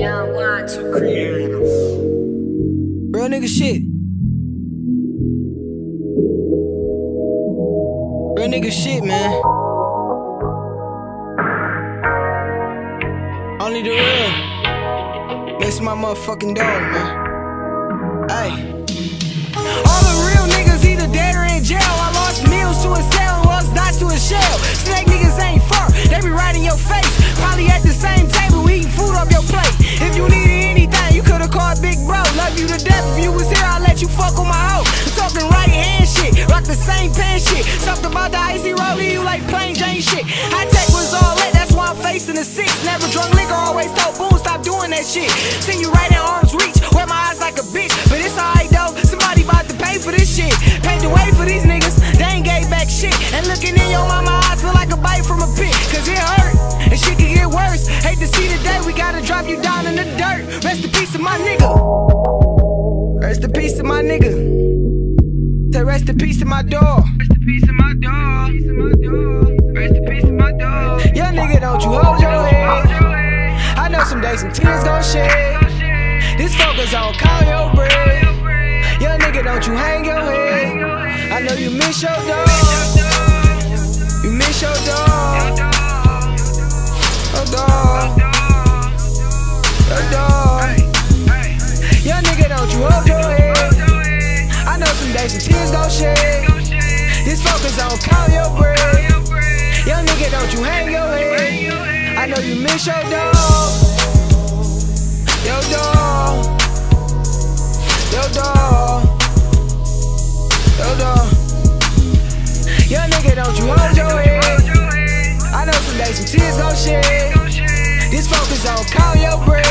Down wide to create real nigga shit. Real nigga shit, man. Only the real makes my motherfucking dog, man. Ayy. All the real niggas either dead or in jail. I launched meals to a cell, was not to a shell. Snake niggas ain't far, they be right in your face. Probably at the same table eating food off your plate. If you needed anything, you could've called Big Bro. Love you to death, if you was here, I'd let you fuck on my hoe. I'm talking right hand shit, rock the same pen shit. Talked about the icy road, leave you like plain Jane shit. High tech was all that, that's why I'm facing the six. Never drunk liquor, always told boom, stop doing that shit. Seen you right in arm's reach, wear my eyes like a bitch. But it's alright though, somebody about to pay for this shit. Paid the way for these niggas, they ain't gave back shit. And looking in your mama eyes feel like a bite from a pit. Cause it hurt, and shit could get worse. Hate to see the day we gotta drop you down in the dirt. Rest in peace of my nigga. Rest in peace of my nigga. Say rest in peace of my dog. Rest in peace of my dog. Rest in peace of my dog. Young nigga, don't you hold your head. I know some days some tears gon' shed. This focus on call your bread. Young nigga, don't you hang your head. I know you miss your dog. You miss your dog. Your dog. Your dog. Young nigga, don't you hold your head. I know some days some tears gon' shed. This focus on call your bread. Young nigga, don't you hang your head. I know you miss your dog. Your dog. Yo dog, yo dog. Young nigga, don't you hold your head. I know some days some tears gon' shed. This focus on call your bread.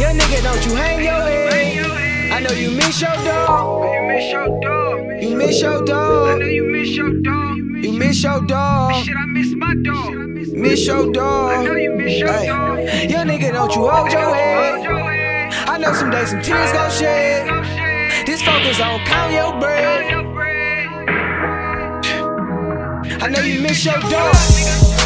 Young nigga, don't you hang your head. I know you miss your dog. You miss your dog. You miss your dog. Shit, I miss my dog. Miss your dog. I know you miss your dog. Young nigga, don't you hold your head. I know some days some tears gon' shed. This focus on count your bread. I know you miss your dog.